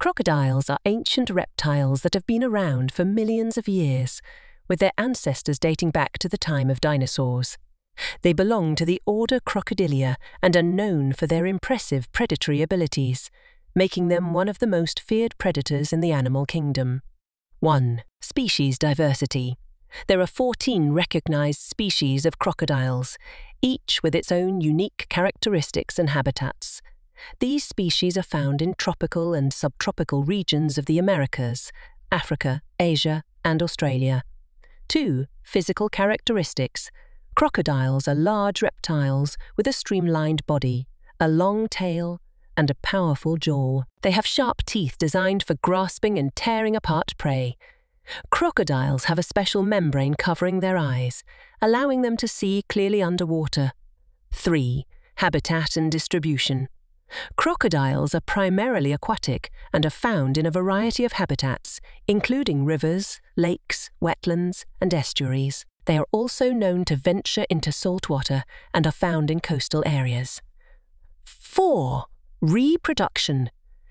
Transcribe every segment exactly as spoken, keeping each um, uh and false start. Crocodiles are ancient reptiles that have been around for millions of years, with their ancestors dating back to the time of dinosaurs. They belong to the order Crocodilia and are known for their impressive predatory abilities, making them one of the most feared predators in the animal kingdom. one. Species diversity. There are fourteen recognized species of crocodiles, each with its own unique characteristics and habitats. These species are found in tropical and subtropical regions of the Americas, Africa, Asia, and Australia. two. Physical characteristics. Crocodiles are large reptiles with a streamlined body, a long tail, and a powerful jaw. They have sharp teeth designed for grasping and tearing apart prey. Crocodiles have a special membrane covering their eyes, allowing them to see clearly underwater. three. Habitat and distribution. Crocodiles are primarily aquatic and are found in a variety of habitats, including rivers, lakes, wetlands, and estuaries. They are also known to venture into saltwater and are found in coastal areas. four. Reproduction.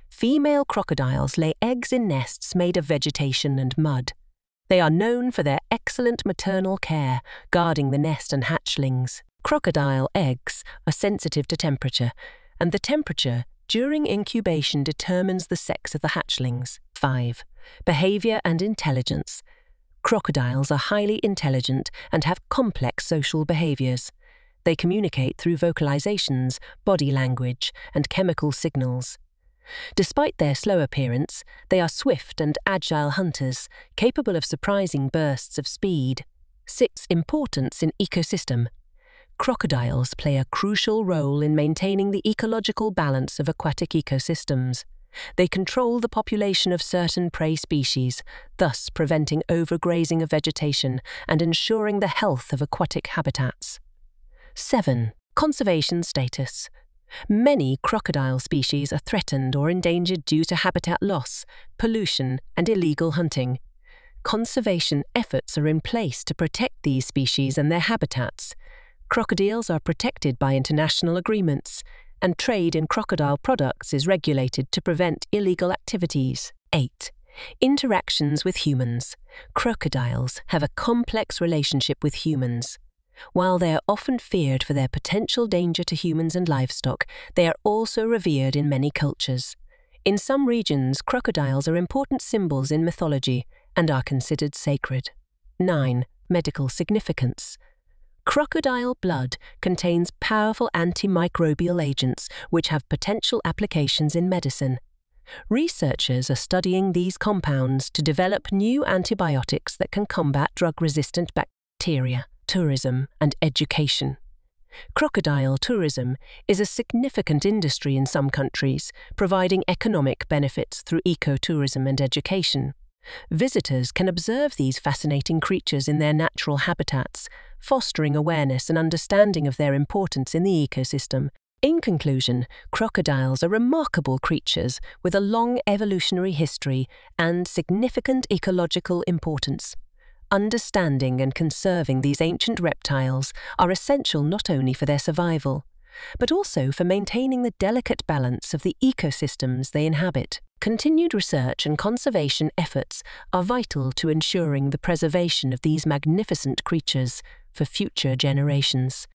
Female crocodiles lay eggs in nests made of vegetation and mud. They are known for their excellent maternal care, guarding the nest and hatchlings. Crocodile eggs are sensitive to temperature, and the temperature during incubation determines the sex of the hatchlings. five. Behavior and intelligence. Crocodiles are highly intelligent and have complex social behaviors. They communicate through vocalizations, body language, and chemical signals. Despite their slow appearance, they are swift and agile hunters, capable of surprising bursts of speed. six. Importance in ecosystem. Crocodiles play a crucial role in maintaining the ecological balance of aquatic ecosystems. They control the population of certain prey species, thus preventing overgrazing of vegetation and ensuring the health of aquatic habitats. seven. Conservation status. Many crocodile species are threatened or endangered due to habitat loss, pollution, and illegal hunting. Conservation efforts are in place to protect these species and their habitats. Crocodiles are protected by international agreements, and trade in crocodile products is regulated to prevent illegal activities. eight. Interactions with humans. Crocodiles have a complex relationship with humans. While they are often feared for their potential danger to humans and livestock, they are also revered in many cultures. In some regions, crocodiles are important symbols in mythology and are considered sacred. nine. Medical significance. Crocodile blood contains powerful antimicrobial agents which have potential applications in medicine. Researchers are studying these compounds to develop new antibiotics that can combat drug-resistant bacteria. Tourism and education. Crocodile tourism is a significant industry in some countries, providing economic benefits through ecotourism and education. Visitors can observe these fascinating creatures in their natural habitats, fostering awareness and understanding of their importance in the ecosystem. In conclusion, crocodiles are remarkable creatures with a long evolutionary history and significant ecological importance. Understanding and conserving these ancient reptiles are essential not only for their survival, but also for maintaining the delicate balance of the ecosystems they inhabit. Continued research and conservation efforts are vital to ensuring the preservation of these magnificent creatures for future generations.